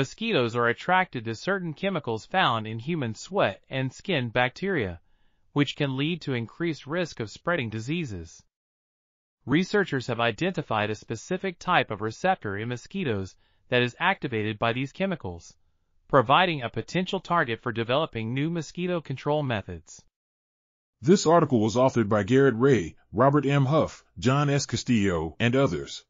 Mosquitoes are attracted to certain chemicals found in human sweat and skin bacteria, which can lead to increased risk of spreading diseases. Researchers have identified a specific type of receptor in mosquitoes that is activated by these chemicals, providing a potential target for developing new mosquito control methods. This article was authored by Garrett Ray, Robert M. Huff, John S. Castillo, and others.